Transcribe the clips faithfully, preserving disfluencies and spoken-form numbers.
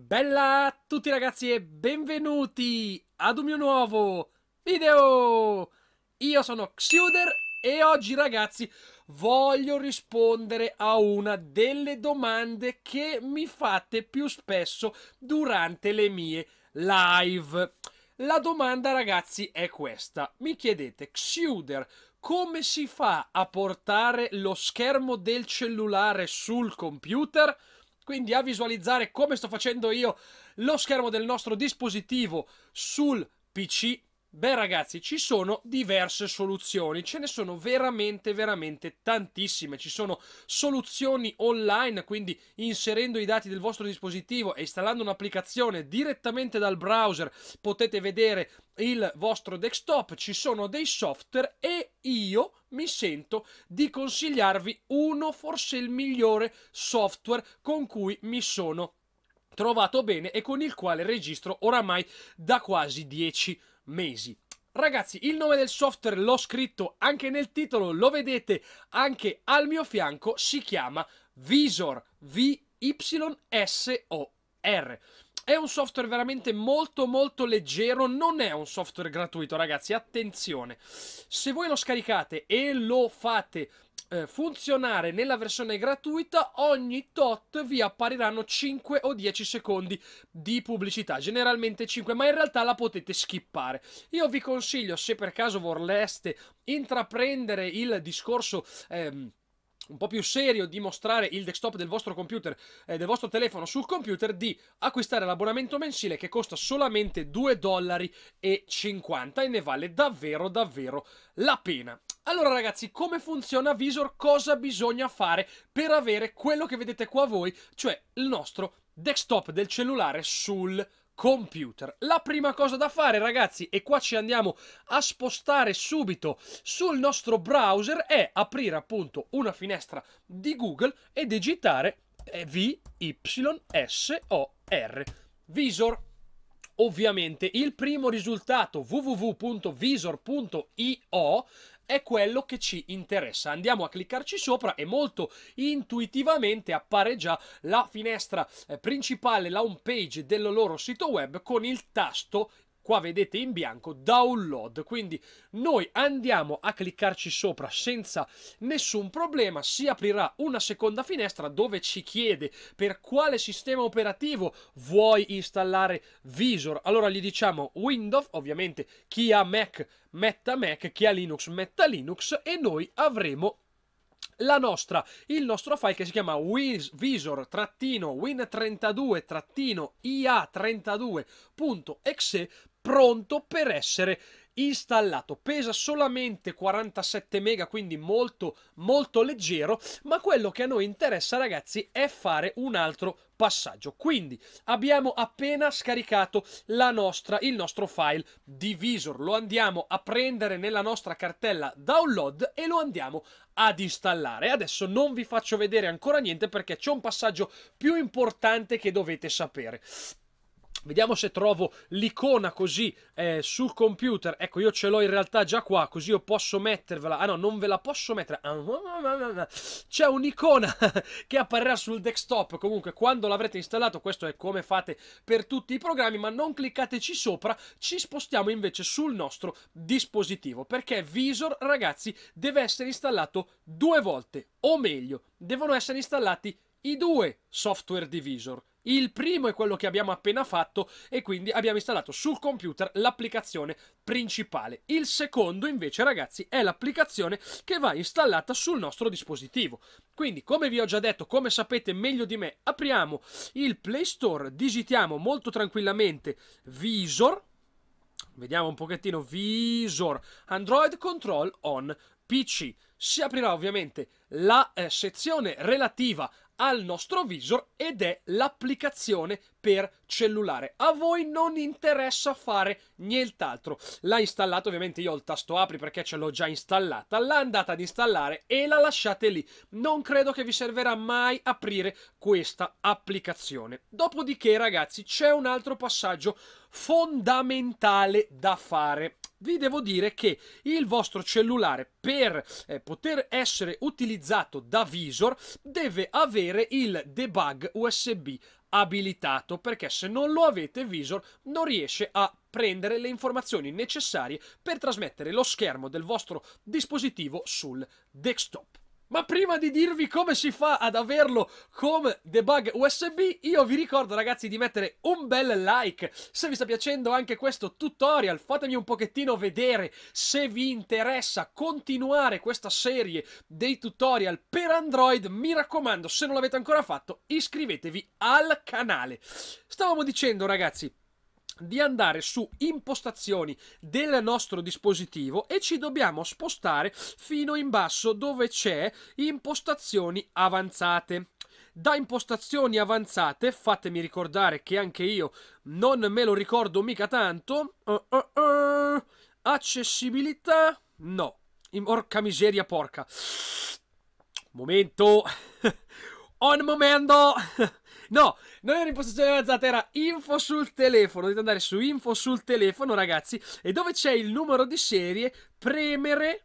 bella a tutti ragazzi e benvenuti ad un mio nuovo video. Io sono Xiuder e oggi ragazzi voglio rispondere a una delle domande che mi fate più spesso durante le mie live. La domanda ragazzi è questa: mi chiedete Xiuder, come si fa a portare lo schermo del cellulare sul computer? Quindi a visualizzare, come sto facendo io, lo schermo del nostro dispositivo sul P C? Beh ragazzi, ci sono diverse soluzioni, ce ne sono veramente veramente tantissime. Ci sono soluzioni online, quindi inserendo i dati del vostro dispositivo e installando un'applicazione direttamente dal browser potete vedere il vostro desktop. Ci sono dei software e io mi sento di consigliarvi uno, forse il migliore software con cui mi sono trovato bene e con il quale registro oramai da quasi dieci mesi. Ragazzi, il nome del software l'ho scritto anche nel titolo, lo vedete anche al mio fianco, si chiama Vysor, V Y S O R. È un software veramente molto molto leggero, non è un software gratuito ragazzi, attenzione. Se voi lo scaricate e lo fate eh, funzionare nella versione gratuita, ogni tot vi appariranno cinque o dieci secondi di pubblicità, generalmente cinque, ma in realtà la potete skippare. Io vi consiglio, se per caso vorreste intraprendere il discorso ehm, un po' più serio di mostrare il desktop del vostro computer, eh, del vostro telefono sul computer, di acquistare l'abbonamento mensile che costa solamente due dollari e cinquanta e ne vale davvero davvero la pena. Allora ragazzi, come funziona Vysor? Cosa bisogna fare per avere quello che vedete qua voi, cioè il nostro desktop del cellulare sul computer? La prima cosa da fare ragazzi, e qua ci andiamo a spostare subito sul nostro browser, è aprire appunto una finestra di Google e digitare V Y S O R, Vysor. Ovviamente il primo risultato, w w w punto vysor punto i o, è quello che ci interessa. Andiamo a cliccarci sopra e molto intuitivamente appare già la finestra principale, la home page del loro sito web, con il tasto, qua vedete in bianco, download. Quindi noi andiamo a cliccarci sopra senza nessun problema, si aprirà una seconda finestra dove ci chiede per quale sistema operativo vuoi installare Vysor. Allora gli diciamo Windows, ovviamente chi ha Mac metta Mac, chi ha Linux metta Linux, e noi avremo la nostra, il nostro file che si chiama Vysor-win trentadue-ia trentadue punto exe pronto per essere installato. Pesa solamente quarantasette mega, quindi molto molto leggero, ma quello che a noi interessa ragazzi è fare un altro passaggio. Quindi abbiamo appena scaricato la nostra, il nostro file di Vysor, lo andiamo a prendere nella nostra cartella download e lo andiamo ad installare. Adesso non vi faccio vedere ancora niente perché c'è un passaggio più importante che dovete sapere. Vediamo se trovo l'icona così eh, sul computer. Ecco, io ce l'ho in realtà già qua, così io posso mettervela. Ah no, non ve la posso mettere. C'è un'icona che apparirà sul desktop. Comunque, quando l'avrete installato, questo è come fate per tutti i programmi, ma non cliccateci sopra, ci spostiamo invece sul nostro dispositivo, perché Vysor, ragazzi, deve essere installato due volte, o meglio, devono essere installati i due software di Vysor. Il primo è quello che abbiamo appena fatto e quindi abbiamo installato sul computer l'applicazione principale. Il secondo invece ragazzi è l'applicazione che va installata sul nostro dispositivo. Quindi, come vi ho già detto, come sapete meglio di me, apriamo il Play Store, digitiamo molto tranquillamente Vysor, vediamo un pochettino, Vysor Android Control on P C. Si aprirà ovviamente la eh, sezione relativa al nostro Vysor ed è l'applicazione per cellulare. A voi non interessa fare nient'altro. L'ha installata, ovviamente io ho il tasto apri perché ce l'ho già installata, l'ha andata ad installare e la lasciate lì. Non credo che vi servirà mai aprire questa applicazione. Dopodiché ragazzi c'è un altro passaggio fondamentale da fare. Vi devo dire che il vostro cellulare, per eh, poter essere utilizzato da Vysor, deve avere il debug U S B abilitato, perché se non lo avete Vysor non riesce a prendere le informazioni necessarie per trasmettere lo schermo del vostro dispositivo sul desktop. Ma prima di dirvi come si fa ad averlo come debug U S B, io vi ricordo ragazzi di mettere un bel like se vi sta piacendo anche questo tutorial. Fatemi un pochettino vedere se vi interessa continuare questa serie dei tutorial per Android. Mi raccomando, se non l'avete ancora fatto, iscrivetevi al canale. Stavamo dicendo ragazzi di andare su impostazioni del nostro dispositivo e ci dobbiamo spostare fino in basso dove c'è impostazioni avanzate. Da impostazioni avanzate, fatemi ricordare che anche io non me lo ricordo mica tanto, uh, uh, uh. accessibilità, no, porca miseria porca, momento, un momento, no, non era impostazione avanzata, era info sul telefono. Dovete andare su info sul telefono ragazzi, e dove c'è il numero di serie premere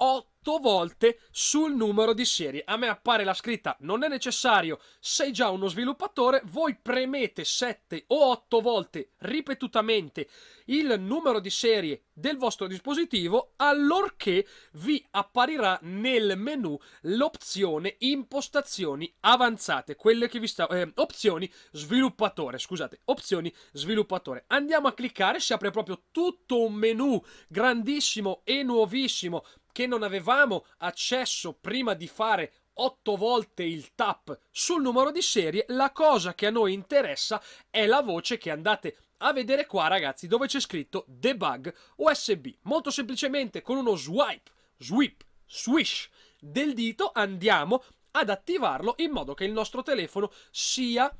otto volte sul numero di serie. A me appare la scritta non è necessario, sei già uno sviluppatore. Voi premete sette o otto volte ripetutamente il numero di serie del vostro dispositivo, allorché vi apparirà nel menu l'opzione impostazioni avanzate, quelle che vi sta eh, opzioni sviluppatore, scusate, opzioni sviluppatore. Andiamo a cliccare, si apre proprio tutto un menu grandissimo e nuovissimo che non avevamo accesso prima di fare otto volte il tap sul numero di serie. La cosa che a noi interessa è la voce che andate a vedere qua ragazzi, dove c'è scritto debug U S B. Molto semplicemente con uno swipe, sweep, swish del dito andiamo ad attivarlo in modo che il nostro telefono sia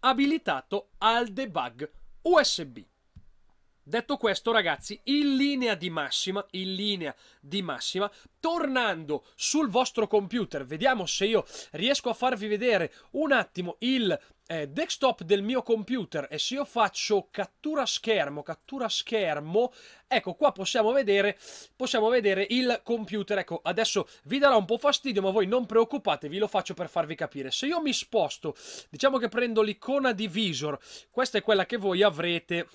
abilitato al debug U S B. Detto questo ragazzi, in linea di massima, in linea di massima, tornando sul vostro computer, vediamo se io riesco a farvi vedere un attimo il eh, desktop del mio computer, e se io faccio cattura schermo, cattura schermo, ecco qua possiamo vedere, possiamo vedere il computer. Ecco, adesso vi darà un po' fastidio, ma voi non preoccupatevi, lo faccio per farvi capire. Se io mi sposto, diciamo che prendo l'icona di Vysor, questa è quella che voi avrete.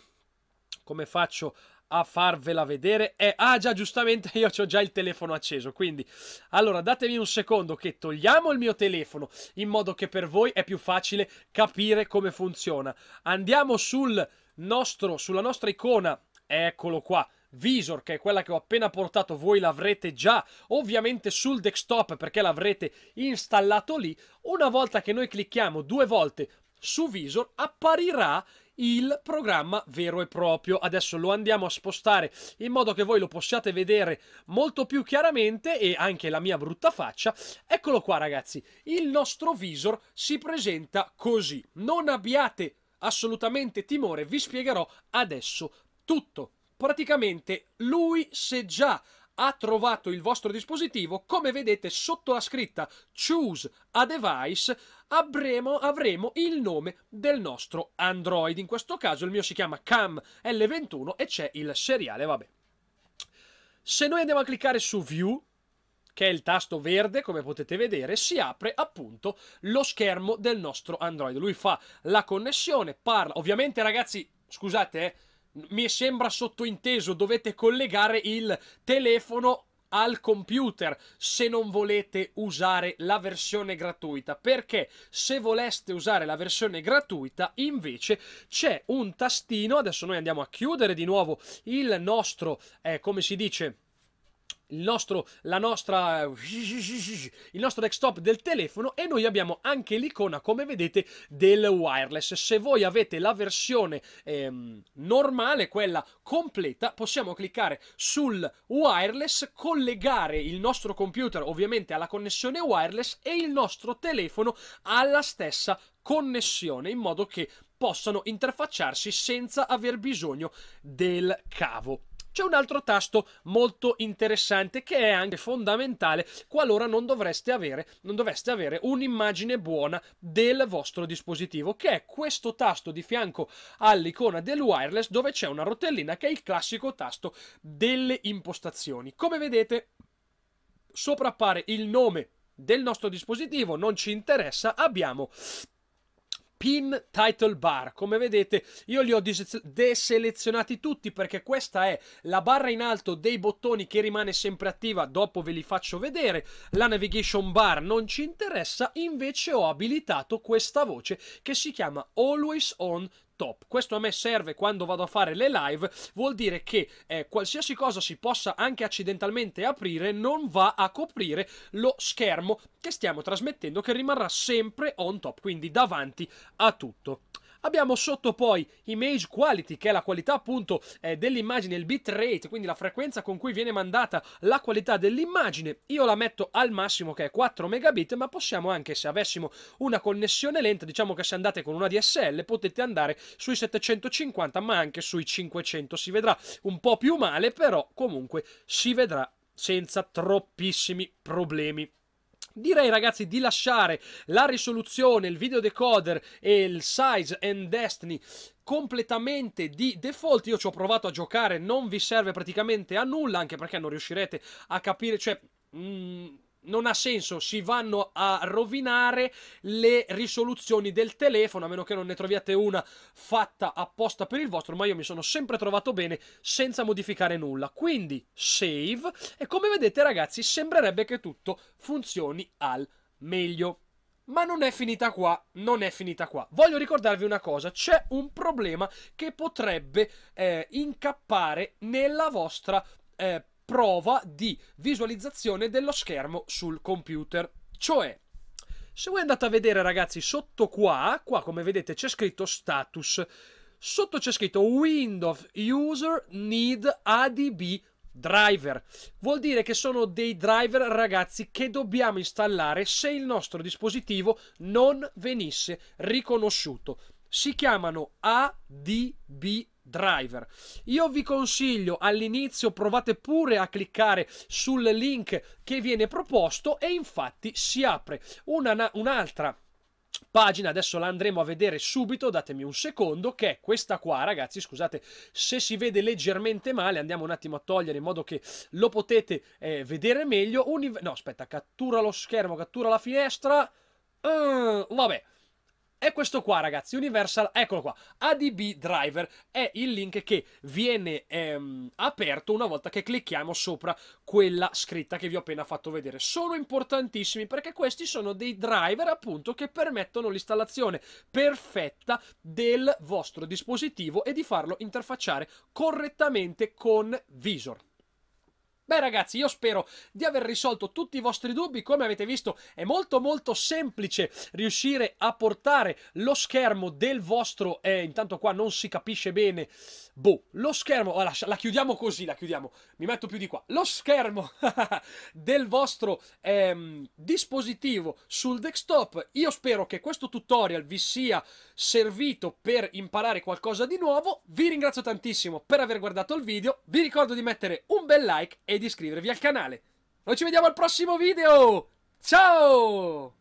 Come faccio a farvela vedere? Eh, ah già, giustamente io ho già il telefono acceso, quindi allora datemi un secondo che togliamo il mio telefono in modo che per voi è più facile capire come funziona. Andiamo sul nostro, sulla nostra icona, eccolo qua, Vysor, che è quella che ho appena portato. Voi l'avrete già ovviamente sul desktop perché l'avrete installato lì. Una volta che noi clicchiamo due volte su Vysor apparirà il programma vero e proprio. Adesso lo andiamo a spostare in modo che voi lo possiate vedere molto più chiaramente, e anche la mia brutta faccia. Eccolo qua ragazzi, il nostro Vysor si presenta così. Non abbiate assolutamente timore, vi spiegherò adesso tutto. Praticamente lui, se già ha trovato il vostro dispositivo, come vedete sotto la scritta Choose a Device avremo, avremo il nome del nostro Android. In questo caso il mio si chiama Cam L ventuno e c'è il seriale, vabbè. Se noi andiamo a cliccare su View, che è il tasto verde, come potete vedere, si apre appunto lo schermo del nostro Android. Lui fa la connessione, parla. Ovviamente ragazzi, scusate, eh, mi sembra sottointeso, dovete collegare il telefono al computer se non volete usare la versione gratuita, perché se voleste usare la versione gratuita invece c'è un tastino. Adesso noi andiamo a chiudere di nuovo il nostro, eh, come si dice, il nostro, la nostra, il nostro desktop del telefono, e noi abbiamo anche l'icona, come vedete, del wireless. Se voi avete la versione ehm, normale, quella completa, possiamo cliccare sul wireless, collegare il nostro computer ovviamente alla connessione wireless e il nostro telefono alla stessa connessione, in modo che possano interfacciarsi senza aver bisogno del cavo. C'è un altro tasto molto interessante che è anche fondamentale qualora non dovreste avere, non doveste avere un'immagine buona del vostro dispositivo, che è questo tasto di fianco all'icona del wireless, dove c'è una rotellina che è il classico tasto delle impostazioni. Come vedete sopra appare il nome del nostro dispositivo, non ci interessa, abbiamo pin title bar. Come vedete io li ho deselezionati tutti perché questa è la barra in alto dei bottoni che rimane sempre attiva, dopo ve li faccio vedere. La navigation bar non ci interessa, invece ho abilitato questa voce che si chiama Always On Top. Questo a me serve quando vado a fare le live, vuol dire che eh, qualsiasi cosa si possa anche accidentalmente aprire non va a coprire lo schermo che stiamo trasmettendo, che rimarrà sempre on top, quindi davanti a tutto. Abbiamo sotto poi image quality, che è la qualità appunto eh, dell'immagine, il bitrate, quindi la frequenza con cui viene mandata la qualità dell'immagine. Io la metto al massimo, che è quattro megabit, ma possiamo anche, se avessimo una connessione lenta, diciamo che se andate con una D S L potete andare sui settecentocinquanta ma anche sui cinquecento. Si vedrà un po' più male, però comunque si vedrà senza troppissimi problemi. Direi ragazzi di lasciare la risoluzione, il video decoder e il size and destiny completamente di default. Io ci ho provato a giocare, non vi serve praticamente a nulla, anche perché non riuscirete a capire, cioè... Mm... non ha senso, si vanno a rovinare le risoluzioni del telefono, a meno che non ne troviate una fatta apposta per il vostro, ma io mi sono sempre trovato bene senza modificare nulla. Quindi save, e come vedete ragazzi sembrerebbe che tutto funzioni al meglio. Ma non è finita qua, non è finita qua. Voglio ricordarvi una cosa, c'è un problema che potrebbe eh, incappare nella vostra eh, prova di visualizzazione dello schermo sul computer. Cioè, se voi andate a vedere ragazzi sotto qua, qua come vedete c'è scritto status, sotto c'è scritto Windows User Need A D B Driver. Vuol dire che sono dei driver ragazzi che dobbiamo installare se il nostro dispositivo non venisse riconosciuto. Si chiamano A D B Driver. Io vi consiglio all'inizio, provate pure a cliccare sul link che viene proposto, e infatti si apre una, un'altra pagina, adesso la andremo a vedere subito, datemi un secondo, che è questa qua ragazzi. Scusate se si vede leggermente male, andiamo un attimo a togliere in modo che lo potete eh, vedere meglio. Uni- no aspetta, cattura lo schermo, cattura la finestra, uh, vabbè. È questo qua ragazzi, Universal, eccolo qua, A D B Driver è il link che viene ehm, aperto una volta che clicchiamo sopra quella scritta che vi ho appena fatto vedere. Sono importantissimi perché questi sono dei driver appunto che permettono l'installazione perfetta del vostro dispositivo e di farlo interfacciare correttamente con Vysor. Beh ragazzi, io spero di aver risolto tutti i vostri dubbi. Come avete visto è molto molto semplice riuscire a portare lo schermo del vostro, eh, intanto qua non si capisce bene, boh, lo schermo, oh, la, la chiudiamo così, la chiudiamo, mi metto più di qua, lo schermo del vostro ehm, dispositivo sul desktop. Io spero che questo tutorial vi sia servito per imparare qualcosa di nuovo, vi ringrazio tantissimo per aver guardato il video, vi ricordo di mettere un bel like e di iscrivervi al canale. Noi ci vediamo al prossimo video. Ciao!